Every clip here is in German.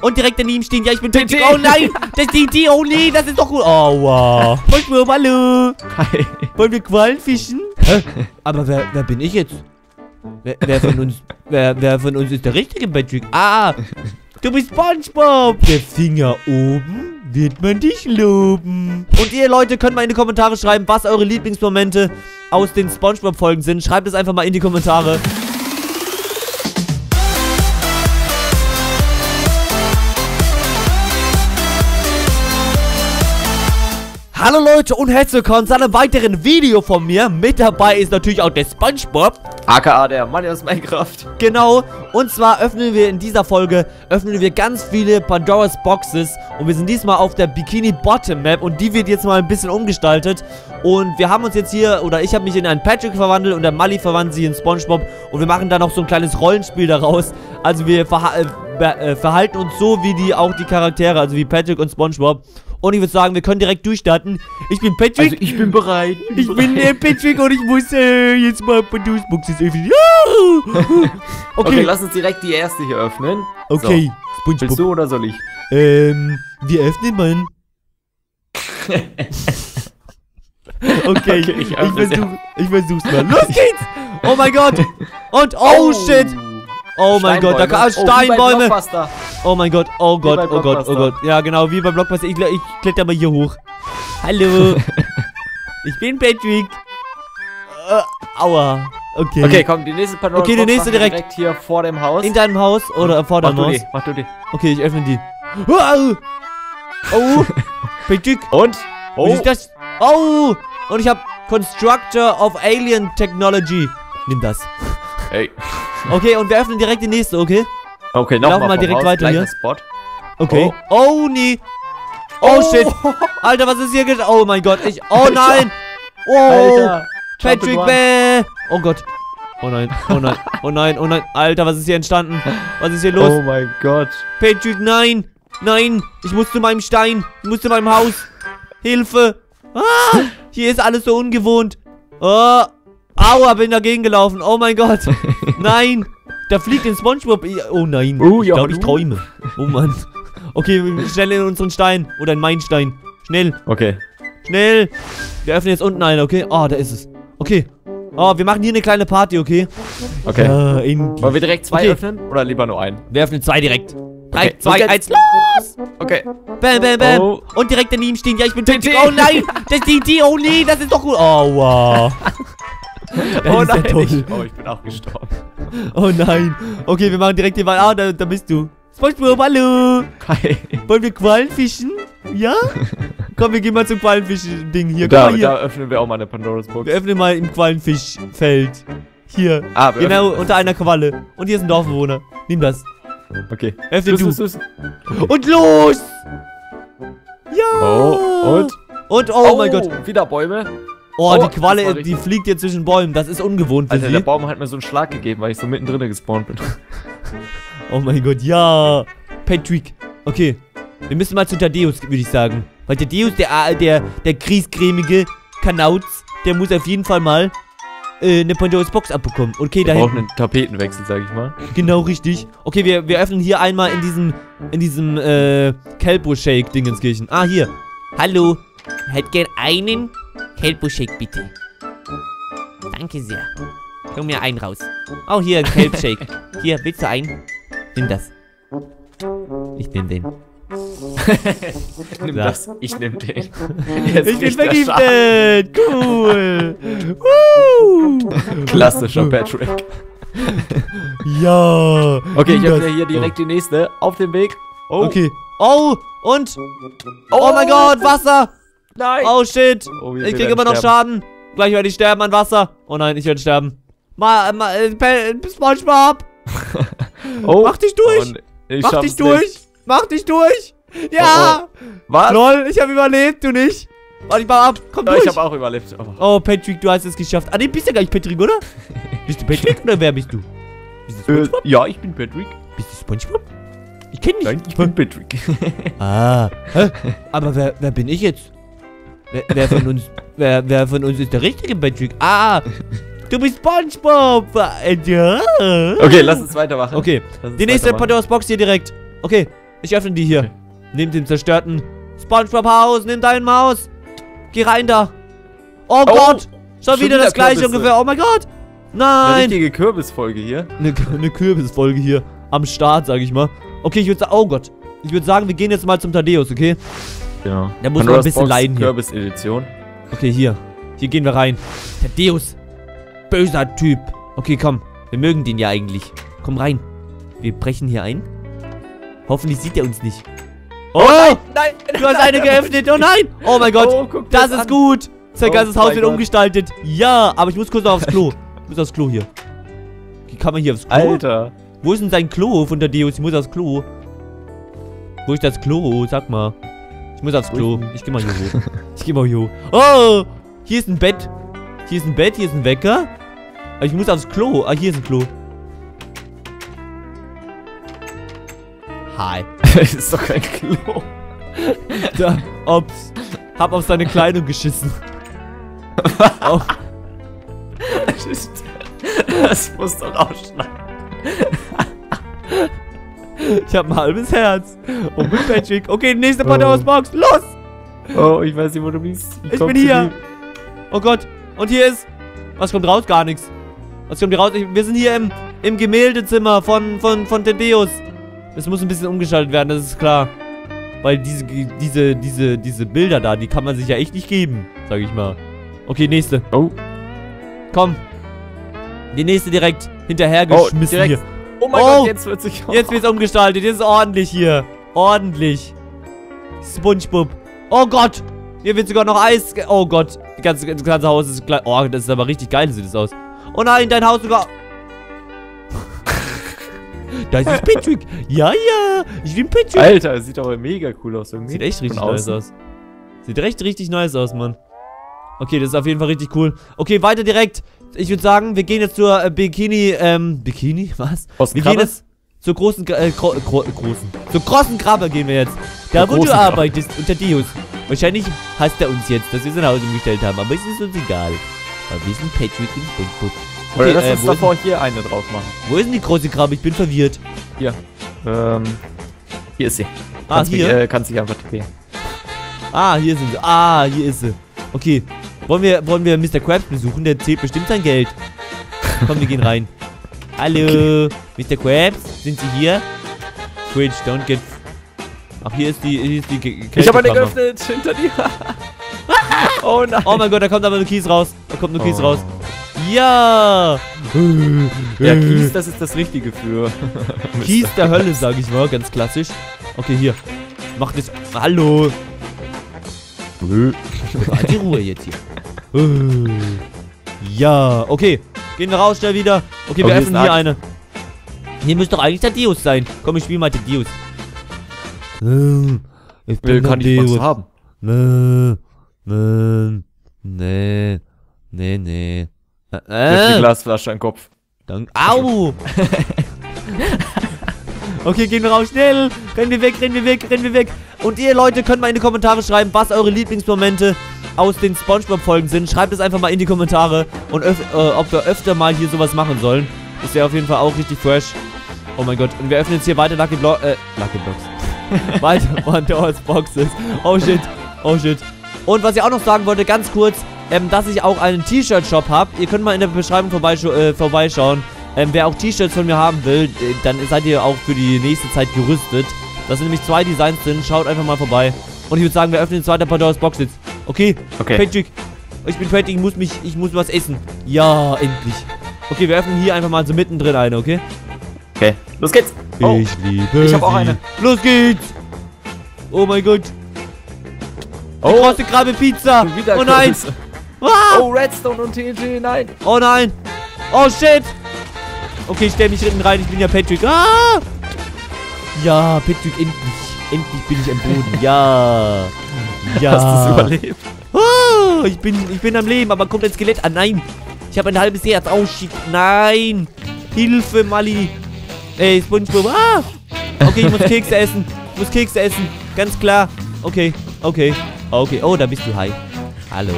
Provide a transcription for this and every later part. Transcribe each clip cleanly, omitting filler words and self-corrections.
und direkt daneben stehen. Ja, ich bin Patrick. Oh nein, das ist die Idee. Oh nee, das ist doch gut. Oh wow. Hallo. Hi. Wollen wir Quallen fischen? Hä? Aber wer bin ich jetzt? Wer von uns ist der richtige Patrick? Ah, du bist SpongeBob. Der Finger oben wird man dich loben. Und ihr Leute könnt mal in die Kommentare schreiben, was eure Lieblingsmomente aus den SpongeBob-Folgen sind. Schreibt es einfach mal in die Kommentare. Hallo Leute und herzlich willkommen zu einem weiteren Video von mir. Mit dabei ist natürlich auch der SpongeBob, aka der Mann aus Minecraft. Genau, und zwar öffnen wir in dieser Folge ganz viele Pandora's Boxes. Und wir sind diesmal auf der Bikini Bottom Map und die wird jetzt mal ein bisschen umgestaltet. Und wir haben uns jetzt hier, oder ich habe mich in einen Patrick verwandelt und der Mali verwandelt sich in SpongeBob. Und wir machen da noch so ein kleines Rollenspiel daraus. Also wir verhalten uns so wie die Charaktere, also wie Patrick und SpongeBob. Und ich würde sagen, wir können direkt durchstarten. Ich bin Patrick. Also ich bin bereit. Ich bin Patrick und ich muss jetzt mal Pandora's Boxes öffnen. Okay. Okay, lass uns direkt die erste hier öffnen. Okay. So. SpongeBob. Willst du oder soll ich? Wir öffnen mal. Okay, ich versuch's mal. Los geht's! Oh mein Gott! Und oh shit! Oh mein Gott, da kann Steinbäume. Oh mein Gott, oh Gott, oh Gott, oh Gott. Ja, genau, wie beim Blockbuster. Ich kletter mal hier hoch. Hallo. Ich bin Patrick. Aua. Okay. Okay, komm, die nächste Pandora's Box. Okay, die nächste direkt hier vor dem Haus. In deinem Haus oder vor deinem Haus? Mach du die. Okay, ich öffne die. Oh. Patrick. Und? Oh. Wie ist das? Oh. Und ich habe Constructor of Alien Technology. Nimm das. Hey. Okay, und wir öffnen direkt die nächste, okay? Okay, nochmal direkt weiter hier. Spot. Okay. Oh, oh nee. Oh, shit. Alter, was ist hier? Oh mein Gott. Oh nein. Oh. Alter. Patrick Bell. Oh Gott. Oh nein. Oh nein. Oh nein. Oh nein. Alter, was ist hier entstanden? Was ist hier los? Oh mein Gott. Patrick, nein. Nein. Ich muss zu meinem Stein. Ich muss zu meinem Haus. Hilfe. Ah, hier ist alles so ungewohnt. Oh. Aua, bin dagegen gelaufen. Oh mein Gott. Nein. Da fliegt den SpongeBob. Oh nein. Oh, ich glaube, ich träume. Oh Mann. Okay, schnell in unseren Stein. Oder in meinen Stein. Schnell. Okay. Schnell. Wir öffnen jetzt unten einen, okay? Oh, da ist es. Okay. Oh, wir machen hier eine kleine Party, okay? Okay. Wollen wir direkt zwei öffnen? Oder lieber nur einen? Wir öffnen zwei direkt. 3, 2, 1, los! Okay. Bam, bam, bam. Oh. Und direkt daneben stehen. Ja, ich bin Patrick. Oh nein. Das ist die Idee. Oh nee, das ist doch gut. Oh, wow. Oh nein, ich bin auch gestorben. Oh nein. Okay, wir machen direkt den Wal. Ah, da bist du. SpongeBob, hallo. Hi. Wollen wir Quallen fischen? Ja? Komm, wir gehen mal zum Quallenfisch-Ding hier. Da, hier. Da öffnen wir auch mal eine Pandora's Box. Wir öffnen mal im Quallenfischfeld. Hier. Ah, genau, unter einer Qualle. Und hier ist ein Dorfbewohner. Nimm das. Okay. Öffne du. Los. Okay. Und los! Ja! Oh, und oh mein Gott. Wieder Bäume. Oh, die Qualle, die fliegt hier zwischen Bäumen. Das ist ungewohnt für sie. Der Baum hat mir so einen Schlag gegeben, weil ich so mittendrin gespawnt bin. Oh mein Gott, ja. Patrick. Okay, wir müssen mal zu Thaddäus, würde ich sagen. Weil Thaddäus, der griesgrämige Kanauz, der muss auf jeden Fall mal eine Pandora's Box abbekommen. Okay, da hinten. Wir brauchen einen Tapetenwechsel, sag ich mal. Genau, richtig. Okay, wir öffnen hier einmal in diesem Kelpo-Shake-Dingenskirchen. Ah, hier. Hallo. Ich hätte gern einen Kelpo-Shake, bitte. Danke sehr. Komm mir einen raus. Oh, hier, ein Kelp-Shake. Hier, willst du einen? Nimm das. Ich nehm den. Nimm das. Ich nehm den. Jetzt ich bin vergiftet. Cool. Klassischer Patrick. Ja. Okay, ich habe hier direkt die nächste. Auf dem Weg. Oh. Okay. Oh, und? Oh mein Gott, Wasser. Nein. Oh shit, ich kriege immer noch Schaden. Gleich werde ich sterben an Wasser. Oh nein, ich werde sterben. SpongeBob. Oh. Mach dich durch. Mach dich durch. Nicht. Mach dich durch. Ja. Oh, oh. Was? Lol, ich habe überlebt, du nicht. Warte, ich mach ab. Komm durch. Ich habe auch überlebt. Oh, Patrick, du hast es geschafft. Ah, nee, bist ja gar nicht Patrick, oder? Bist du Patrick oder wer bist du? Bist du SpongeBob? Ja, ich bin Patrick. Bist du SpongeBob? Ich kenne dich. Nein, ich bin Patrick. Ah. Hä? Aber wer bin ich jetzt? Wer von uns ist der richtige Patrick? Ah, du bist SpongeBob. Ja. Okay, lass uns weitermachen. Okay, die nächste Pandora's Box hier direkt. Okay, Ich öffne die hier. Okay. Neben dem zerstörten SpongeBob-Haus. Nimm deine Maus. Geh rein da. Oh Gott. Schon wieder das gleiche ungefähr. Oh mein Gott. Nein. Eine richtige Kürbisfolge hier. Eine Kürbisfolge hier. Am Start, sag ich mal. Okay, ich würde sagen... Oh Gott. Ich würde sagen, wir gehen jetzt mal zum Thaddäus, okay? Genau. Da muss man ein bisschen leiden hier. Kürbis-Edition. Okay, hier. Hier gehen wir rein. Thaddäus. Böser Typ. Okay, komm. Wir mögen den ja eigentlich. Komm rein. Wir brechen hier ein. Hoffentlich sieht er uns nicht. Oh! Nein! Du hast eine geöffnet! Oh nein! Oh mein Gott! Oh, das ist gut! Sein ganzes Haus wird umgestaltet. Ja, aber ich muss kurz noch aufs Klo. Ich muss aufs Klo hier. Kann man hier aufs Klo? Alter! Wo ist denn sein Klo von Thaddäus? Ich muss aufs Klo. Wo ist das Klo? Sag mal. Ich muss aufs Klo. Ich geh mal hier hoch. Ich geh mal hier hoch. Oh! Hier ist ein Bett. Hier ist ein Bett, hier ist ein Wecker. Aber ich muss aufs Klo. Ah, hier ist ein Klo. Hi. Das ist doch kein Klo. Da, ups. Hab auf seine Kleidung geschissen. Oh. Das muss doch ausschneiden. Ich hab ein halbes Herz. Oh, mit Patrick. Okay, nächste Pandora's Box. Los! Oh, ich weiß nicht, wo du bist. Ich bin hier. Oh Gott. Und hier ist... Was kommt raus? Gar nichts. Was kommt hier raus? Wir sind hier im Gemäldezimmer von Thaddäus. Es muss ein bisschen umgestaltet werden, das ist klar. Weil diese Bilder da, die kann man sich ja echt nicht geben, sag ich mal. Okay, nächste. Oh. Komm. Die nächste direkt hinterhergeschmissen hier. Oh mein Gott, jetzt wird sich... Jetzt wird's umgestaltet, jetzt ist ordentlich hier. Ordentlich. SpongeBob. Oh Gott. Hier wird sogar noch Eis... Oh Gott. Das ganze Haus ist... Oh, das ist aber richtig geil, sieht das aus. Oh nein, dein Haus sogar... Da ist Patrick. Ja, ja. Ich bin Patrick. Alter, das sieht aber mega cool aus irgendwie. Sieht echt richtig nice aus. Sieht richtig nice aus, Mann. Okay, das ist auf jeden Fall richtig cool. Okay, weiter direkt. Ich würde sagen, wir gehen jetzt zur Bikini... Bikini? Was? Wir gehen jetzt zur großen... Zur großen Krabbe gehen wir jetzt. Da, wo du arbeitest, unter Thaddäus. Wahrscheinlich hasst er uns jetzt, dass wir sein Haus umgestellt haben. Aber es ist uns egal. Weil wir sind Patrick und SpongeBob. Okay, oder lass uns davor hier eine drauf machen. Wo ist denn die große Krabbe? Ich bin verwirrt. Hier. Hier ist sie. Kannst dich einfach tippen. Ah, hier sind sie. Ah, hier ist sie. Okay. Wollen wir Mr. Krabs besuchen? Der zählt bestimmt sein Geld. Komm, wir gehen rein. Hallo. Okay. Mr. Krabs, sind Sie hier? Twitch, don't get... Ach, hier ist die... Ich habe eine geöffnet. Hinter dir. Oh nein. Oh mein Gott, da kommt aber nur Kies raus. Da kommt nur Kies raus. Ja! Ja, Kies, das ist das Richtige für... Kies der Hölle, sag ich mal, ganz klassisch. Okay, hier. Mach das... Hallo! Die Ruhe jetzt hier. Ja, okay. Gehen wir raus, schnell wieder. Okay, wir öffnen hier eine. Hier müsste doch eigentlich Thaddäus sein. Komm, ich spiel mal Thaddäus. Ich will kann nicht was haben. Nee. Eine Glasflasche an den Kopf. Danke. Au! Okay, gehen wir raus. Schnell! Rennen wir weg. Und ihr Leute könnt mal in die Kommentare schreiben, was eure Lieblingsmomente aus den SpongeBob-Folgen sind. Schreibt es einfach mal in die Kommentare. Und ob wir öfter mal hier sowas machen sollen. Ist ja auf jeden Fall auch richtig fresh. Oh mein Gott. Und wir öffnen jetzt hier weiter Lucky Blocks. Weiter Pandora's Boxes. Oh shit. Und was ich auch noch sagen wollte, ganz kurz... dass ich auch einen T-Shirt-Shop habe. Ihr könnt mal in der Beschreibung vorbeischauen. Wer auch T-Shirts von mir haben will, dann seid ihr auch für die nächste Zeit gerüstet. Das sind nämlich 2 Designs drin. Schaut einfach mal vorbei. Und ich würde sagen, wir öffnen 2. Pandora's Box jetzt. Okay. Patrick. Ich bin fertig. Ich muss was essen. Ja, endlich. Okay, wir öffnen hier einfach mal so mittendrin eine, okay? Okay. Los geht's. Oh. Ich hab auch eine. Los geht's. Oh mein Gott. Die große Krabbe Pizza. Oh nein. Ah! Oh, Redstone und TNT, nein. Oh nein. Oh shit. Okay, ich stell mich hinten rein, ich bin ja Patrick. Ah! Ja, Patrick, endlich. Endlich bin ich am Boden. Ja. Ja. Hast du es überlebt? Ah, ich bin am Leben, aber kommt ein Skelett an. Nein. Ich habe ein halbes Herz. Oh shit. Nein. Hilfe, Mali. Ey, SpongeBob. Ah! Okay, ich muss Kekse essen. Ganz klar. Okay. Oh, da bist du. Hi. Hallo.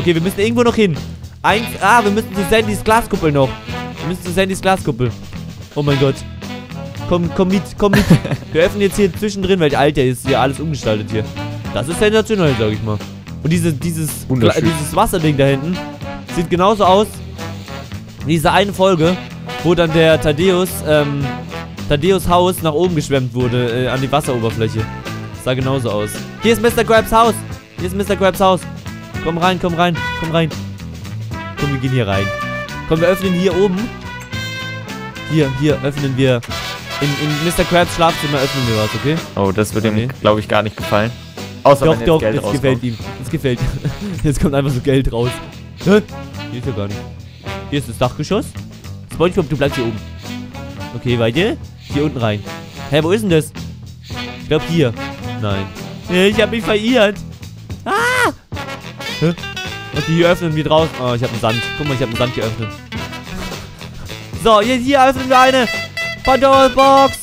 Okay, wir müssen irgendwo noch hin. Wir müssen zu Sandys Glaskuppel noch. Oh mein Gott. Komm, komm mit, komm mit. Wir öffnen jetzt hier zwischendrin, weil Alter, ist ja alles umgestaltet hier. Das ist sensationell, sag ich mal. Und dieses Wasserding da hinten sieht genauso aus wie diese eine Folge, wo dann der Thaddäus Haus nach oben geschwemmt wurde, an die Wasseroberfläche. Das sah genauso aus. Hier ist Mr. Krabs Haus. Hier ist Mr. Krabs Haus. Komm rein, komm rein, komm rein. Komm, wir gehen hier rein. Komm, wir öffnen hier oben. Hier öffnen wir. In Mr. Krabs Schlafzimmer öffnen wir was, okay? Oh, das wird ihm, glaube ich, gar nicht gefallen. Außer doch, wenn jetzt doch, Geld rauskommt. Gefällt ihm. Das gefällt ihm. Jetzt kommt einfach so Geld raus. Hä? Hier ist ja gar nicht. Hier ist das Dachgeschoss. SpongeBob, du bleibst hier oben. Okay, weiter. Hier unten rein. Hä, wo ist denn das? Ich glaube hier. Nein. Ich habe mich verirrt. Ah! Hä? Okay, hier öffnen wir draußen. Oh, ich habe einen Sand. Guck mal, ich habe einen Sand geöffnet. So, hier öffnen wir eine Pandora's Box.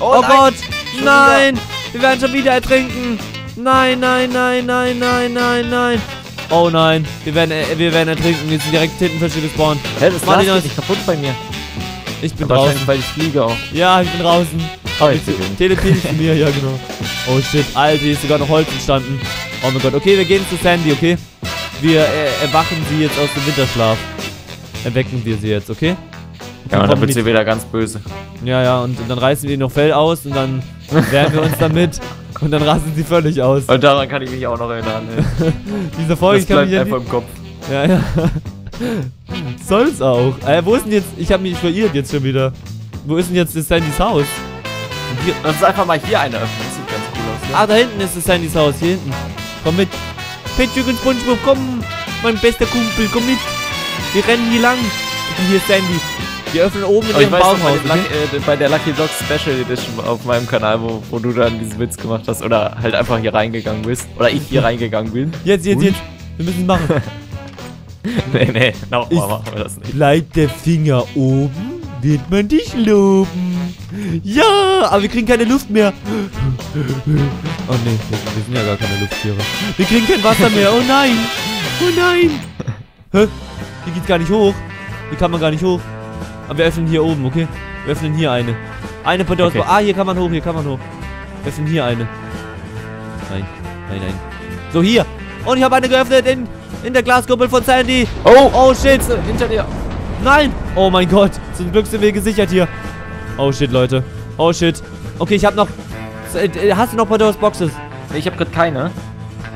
Oh, Gott. Nein. Wir werden schon wieder ertrinken. Nein, nein, nein, nein, nein, nein, nein. Oh nein. Wir werden ertrinken. Jetzt sind direkt Tintenfische gespawnt. Hä, das war nicht kaputt bei mir. Ich bin draußen. Weil ich fliege auch. Ja, ich bin draußen. Oh, ich teleportiere zu mir. Ja, genau. Oh shit. Alter, hier ist sogar noch Holz entstanden. Oh mein Gott. Okay, wir gehen zu Sandy, okay? Wir erwachen sie jetzt aus dem Winterschlaf. Erwecken wir sie jetzt, okay? Ja, und dann wird sie wieder ganz böse. Ja, ja, und dann reißen wir ihnen noch Fell aus und dann wehren wir uns damit und dann rasten sie völlig aus. Und daran kann ich mich auch noch erinnern. Ey. Diese Folge das bleibt einfach im Kopf. Ja, ja. Soll es auch. Wo ist denn jetzt... Ich habe mich verirrt jetzt schon wieder. Wo ist denn jetzt das Sandys Haus? Lass uns einfach mal hier eine öffnen. Das sieht ganz cool aus. Ne? Ah, da hinten ist das Sandys Haus. Hier hinten. Komm mit. Patrick und SpongeBob, komm. Mein bester Kumpel, komm mit. Wir rennen hier lang. Und hier ist Sandy. Wir öffnen oben in dem Baumhaus. Bei der Lucky Dogs Special Edition auf meinem Kanal, wo du dann diesen Witz gemacht hast oder halt einfach hier reingegangen bist. Oder ich hier reingegangen bin. Jetzt. Wir müssen es machen. nee, nochmal machen wir das nicht. Bleibt der Finger oben, wird man dich loben. Ja, aber wir kriegen keine Luft mehr. Oh ne, wir sind ja gar keine Lufttiere. Wir kriegen kein Wasser mehr. Oh nein. Oh nein. Hä? Hier geht's gar nicht hoch. Hier kann man gar nicht hoch. Aber wir öffnen hier oben, okay? Wir öffnen hier eine. Eine Pandora's Box. Ah, hier kann man hoch, hier kann man hoch. Wir öffnen hier eine. Nein, nein, nein. So, hier. Und ich habe eine geöffnet in der Glaskuppel von Sandy. Oh, shit. Hinter dir. Nein. Oh mein Gott. Zum Glück sind wir gesichert hier. Oh, shit, Leute. Oh, shit. Okay, ich habe noch... Hast du noch Pandora's Boxes? Nee, ich habe gerade keine.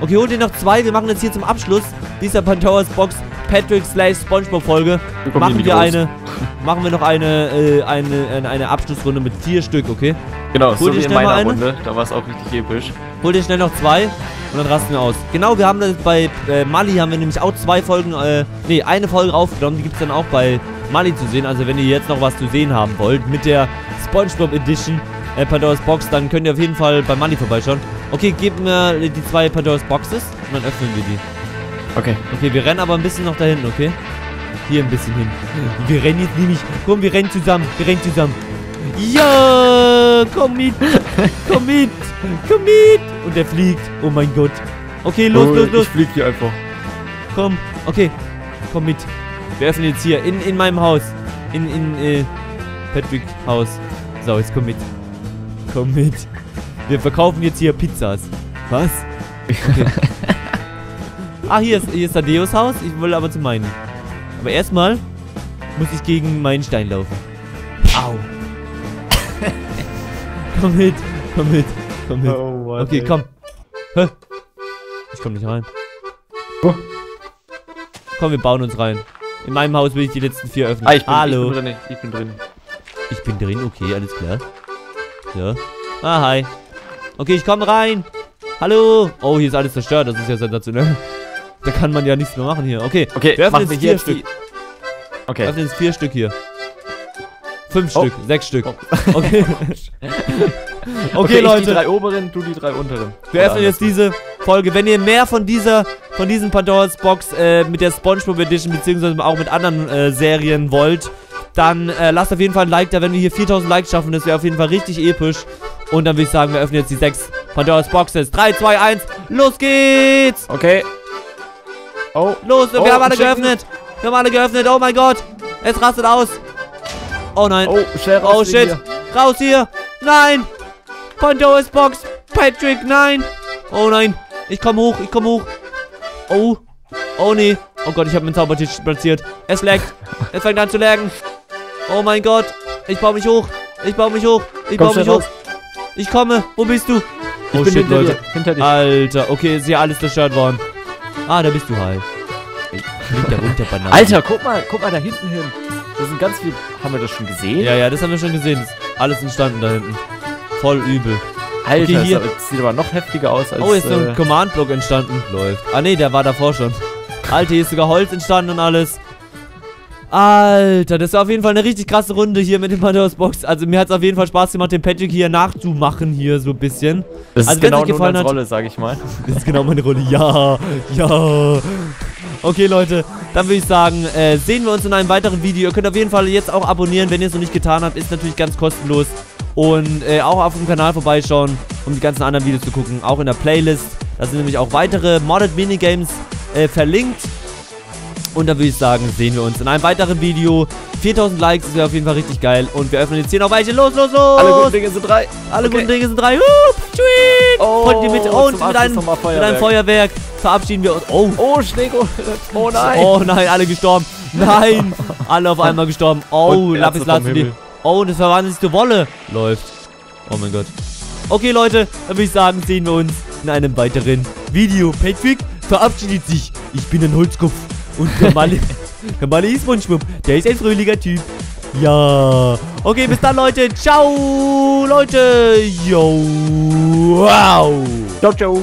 Okay, hol dir noch zwei. Wir machen jetzt hier zum Abschluss dieser Pandora's Box Patrick/SpongeBob-Folge. Machen wir eine... Machen wir noch eine Abschlussrunde mit 4 Stück, okay? Genau, so wie in meiner Runde. Da war es auch richtig episch. Hol dir schnell noch 2 und dann rasten wir aus. Genau, wir haben das bei Mali haben wir nämlich auch 2 Folgen, eine Folge aufgenommen. Die gibt es dann auch bei Mali zu sehen. Also wenn ihr jetzt noch was zu sehen haben wollt mit der SpongeBob Edition Pandora's Box, dann könnt ihr auf jeden Fall bei Mali vorbeischauen. Okay, gebt mir die 2 Pandora's Boxes und dann öffnen wir die. Okay. Okay, wir rennen aber ein bisschen noch dahin, okay? Hier ein bisschen hin. Wir rennen jetzt nämlich. Komm, wir rennen zusammen. Wir rennen zusammen. Ja, komm mit. Komm mit. Komm mit. Und er fliegt. Oh mein Gott. Okay, los. Ich flieg hier einfach. Komm. Okay. Komm mit. Wir öffnen jetzt hier. In meinem Haus. In Patrick Haus. So, jetzt komm mit. Komm mit. Wir verkaufen jetzt hier Pizzas. Was? Okay. Ah, hier ist Thaddäus Haus. Ich will aber zu meinen. Aber erstmal muss ich gegen meinen Stein laufen. Au. Komm mit. Oh, okay, komm. Hä? Ich komm nicht rein. Oh. Komm, wir bauen uns rein. In meinem Haus will ich die letzten 4 öffnen. Hallo. Ich bin drin. Ich bin drin, okay, alles klar. Ja. Ah, hi. Okay, ich komm rein. Hallo. Oh, hier ist alles zerstört, das ist ja sensationell. Da kann man ja nichts mehr machen hier. Okay, wir öffnen jetzt 4 Stück. Okay. Wir öffnen jetzt 4 Stück hier. 5 Stück, 6 Stück. Oh. Okay. okay, Leute. Die 3 oberen, du die 3 unteren. Wir öffnen jetzt diese Folge. Wenn ihr mehr von diesen Pandora's Box mit der SpongeBob Edition beziehungsweise auch mit anderen Serien wollt, dann lasst auf jeden Fall ein Like da. Wenn wir hier 4000 Likes schaffen, das wäre auf jeden Fall richtig episch. Und dann würde ich sagen, wir öffnen jetzt die 6 Pandora's Boxes. 3, 2, 1, los geht's! Okay. Oh. Los, wir haben alle geöffnet. Wir haben alle geöffnet. Oh mein Gott. Es rastet aus. Oh nein. Oh, shit. Raus hier. Nein. Pandora's Box. Patrick, nein. Oh nein. Ich komme hoch. Ich komme hoch. Oh. Oh nee. Oh Gott, ich habe meinen Zaubertisch platziert. Es laggt. Es fängt an zu laggen. Oh mein Gott. Ich baue mich hoch. Ich baue mich hoch. Ich baue mich hoch. Ich komme. Wo bist du? Ich bin hinter dir. Hinter dir. Alter. Okay, ist hier alles zerstört worden. Ah, da bist du halt. Alter, guck mal da hinten hin. Das sind ganz viel. Haben wir das schon gesehen? Ja, ja, das haben wir schon gesehen. Das ist alles entstanden da hinten. Voll übel. Alter, okay, hier. Das sieht aber noch heftiger aus als. Oh, ist so ein Command-Block entstanden. Läuft. Ah, nee, der war davor schon. Alter, hier ist sogar Holz entstanden und alles. Alter, das war auf jeden Fall eine richtig krasse Runde hier mit dem Pandora's Box. Also mir hat es auf jeden Fall Spaß gemacht, den Patrick hier nachzumachen, hier so ein bisschen. Das ist also, genau meine Rolle, sag ich mal. Das ist genau meine Rolle, ja, ja. Okay, Leute, dann würde ich sagen, sehen wir uns in einem weiteren Video. Ihr könnt auf jeden Fall jetzt auch abonnieren, wenn ihr es noch nicht getan habt. Ist natürlich ganz kostenlos. Und auch auf dem Kanal vorbeischauen, um die ganzen anderen Videos zu gucken. Auch in der Playlist. Da sind nämlich auch weitere Modded Minigames verlinkt. Und dann würde ich sagen, sehen wir uns in einem weiteren Video. 4000 Likes, das wäre auf jeden Fall richtig geil. Und wir öffnen jetzt hier noch welche. Los, los, los! Alle guten Dinge sind drei. Alle guten Dinge sind drei. Tschüss! Und mit einem Feuerwerk verabschieden wir uns. Oh, oh Schneeko. Oh nein. Oh nein, alle gestorben. Nein. Alle auf einmal gestorben. Oh, Lapis Lazuli. Oh, das verwandelt sich zu Wolle. Läuft. Oh mein Gott. Okay, Leute, dann würde ich sagen, sehen wir uns in einem weiteren Video. Patrick verabschiedet sich. Ich bin ein Holzkopf. Und der Mali, ist SpongeBob. Der ist ein fröhlicher Typ. Ja. Okay, bis dann, Leute. Ciao, Leute. Yo. Wow. Ciao, ciao.